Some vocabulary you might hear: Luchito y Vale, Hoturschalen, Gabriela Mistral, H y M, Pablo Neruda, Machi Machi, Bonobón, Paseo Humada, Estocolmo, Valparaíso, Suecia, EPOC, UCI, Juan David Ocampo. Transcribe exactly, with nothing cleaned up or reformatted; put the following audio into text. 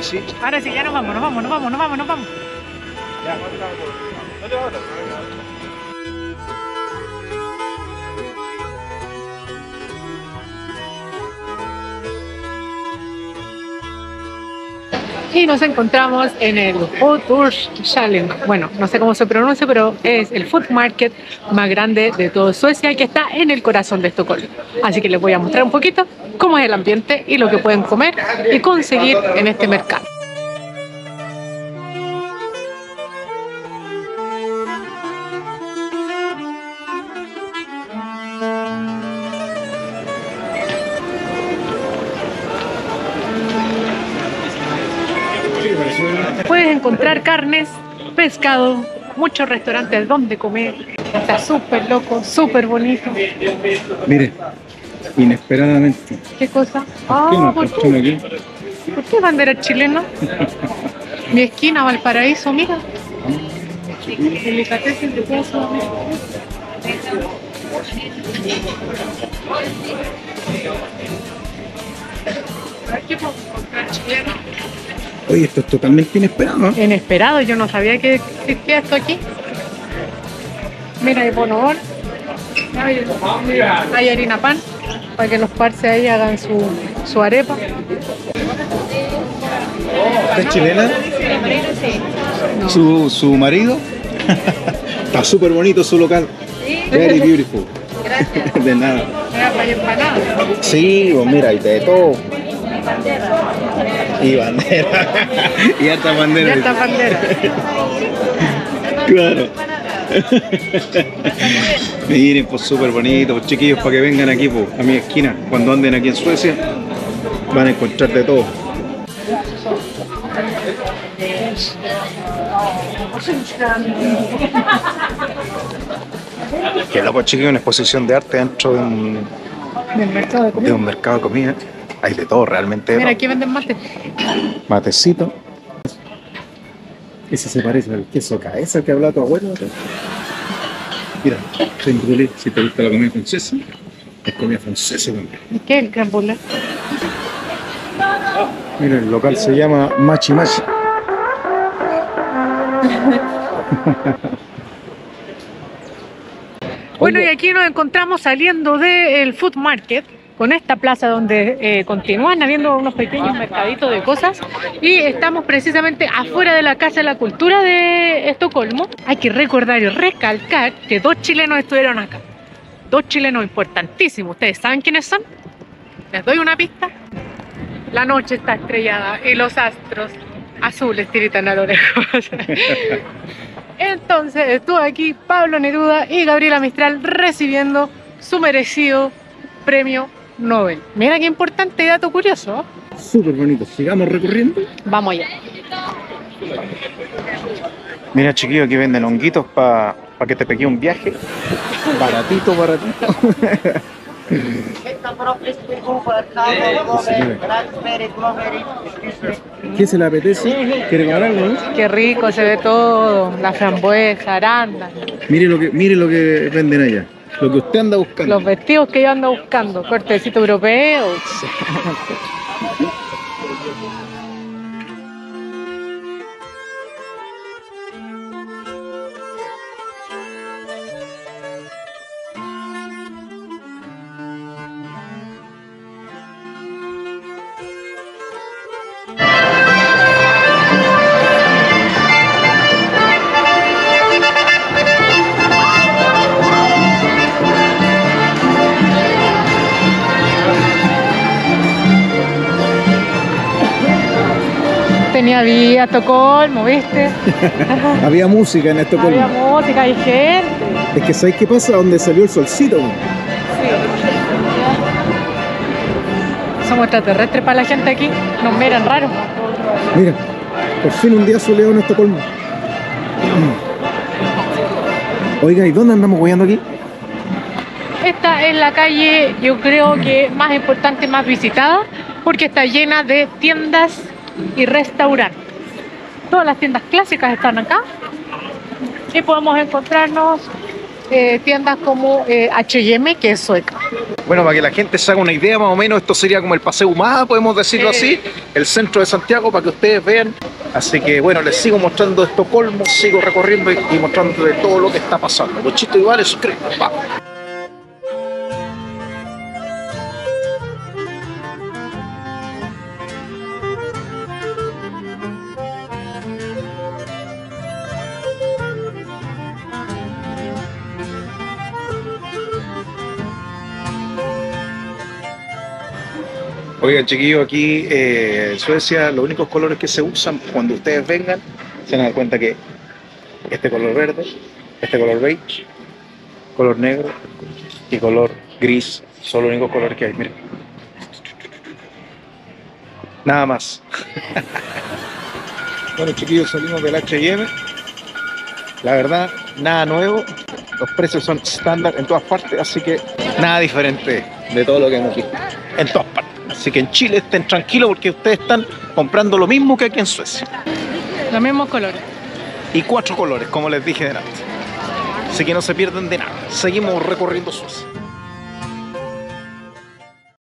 Sí. Ahora sí, ya nos vamos, nos vamos, nos vamos, nos vamos, nos vamos. Ya. Y nos encontramos en el Hoturschalen, bueno, no sé cómo se pronuncia, pero es el food market más grande de toda Suecia y que está en el corazón de Estocolmo. Así que les voy a mostrar un poquito cómo es el ambiente y lo que pueden comer y conseguir en este mercado. Puedes encontrar carnes, pescado, muchos restaurantes donde comer. Está súper loco, súper bonito. Mire, inesperadamente. ¿Qué cosa? ¿Por qué no? ¿Por qué? Aquí? ¿Por qué bandera chilena? Mi esquina, Valparaíso, mira. Delicatessen de queso. ¿Qué podemos encontrar chileno? Oye, esto es totalmente inesperado, ¿no? Inesperado, yo no sabía que existía esto aquí. Mira, hay bonobón. Hay harina pan, para que los parces ahí hagan su, su arepa. ¿Esta es chilena? No. ¿Su, su marido? Está súper bonito su local. Very beautiful. Gracias. De nada. Era para empanadas. Sí, pues mira, y de todo. Y bandera. Y hasta bandera. Y hasta bandera. Claro. Miren, pues súper bonito, pues, chiquillos, para que vengan aquí, pues, a mi esquina. Cuando anden aquí en Suecia, van a encontrar de todo. Que loco, chiquillos, una exposición de arte dentro de un, ¿De mercado, de, comida? de un mercado de comida. Hay de todo, realmente. Mira, aquí venden mate. Matecito. Ese se parece al queso cabeza que hablaba tu abuelo. Mira, si te gusta la comida francesa, es comida francesa también. ¿Y qué es el crème brûlée? Mira, el local se llama Machi Machi. Bueno, y aquí nos encontramos saliendo del food market, con esta plaza donde eh, continúan habiendo unos pequeños mercaditos de cosas, y estamos precisamente afuera de la Casa de la Cultura de Estocolmo. Hay que recordar y recalcar que dos chilenos estuvieron acá, dos chilenos importantísimos. ¿Ustedes saben quiénes son? Les doy una pista. La noche está estrellada y los astros azules tiritan a lo lejos. Entonces estuvo aquí Pablo Neruda y Gabriela Mistral recibiendo su merecido premio Nobel. Mira qué importante dato curioso. Súper bonito. Sigamos recorriendo. Vamos allá. Mira, chiquillos, aquí venden honguitos para pa que te pegue un viaje. Baratito, baratito. ¿Qué se le apetece? ¿Quiere ganarlo, no? Qué rico se ve todo. La frambuesa, aranda. Mire lo que, mire lo que venden allá. Lo que usted anda buscando. Los vestidos que yo ando buscando. Cortecito europeo. Había Estocolmo, ¿viste? Había música en Estocolmo. Había música y gente. Es que ¿sabes qué pasa? Donde salió el solcito. Sí. Somos extraterrestres para la gente aquí. Nos miran raro. Mira, por fin un día soleado en Estocolmo. Oiga, ¿y dónde andamos guiando aquí? Esta es la calle, yo creo que más importante, más visitada, porque está llena de tiendas y restaurar. Todas las tiendas clásicas están acá y podemos encontrarnos eh, tiendas como eh, H y M, que es sueca. Bueno, para que la gente se haga una idea más o menos, esto sería como el Paseo Humada, podemos decirlo así, el centro de Santiago, para que ustedes vean. Así que bueno, les sigo mostrando Estocolmo, sigo recorriendo y mostrando de todo lo que está pasando. Luchito y Vale, suscríbete, pa. Oigan, chiquillos, aquí eh, en Suecia los únicos colores que se usan cuando ustedes vengan, se dan cuenta que este color verde, este color beige, color negro y color gris son los únicos colores que hay, miren. Nada más. Bueno, chiquillos, salimos del H y M. La verdad, nada nuevo. Los precios son estándar en todas partes, así que nada diferente de todo lo que hemos visto en todas partes. Así que en Chile estén tranquilos porque ustedes están comprando lo mismo que aquí en Suecia. Los mismos colores. Y cuatro colores, como les dije delante. Así que no se pierden de nada. Seguimos recorriendo Suecia.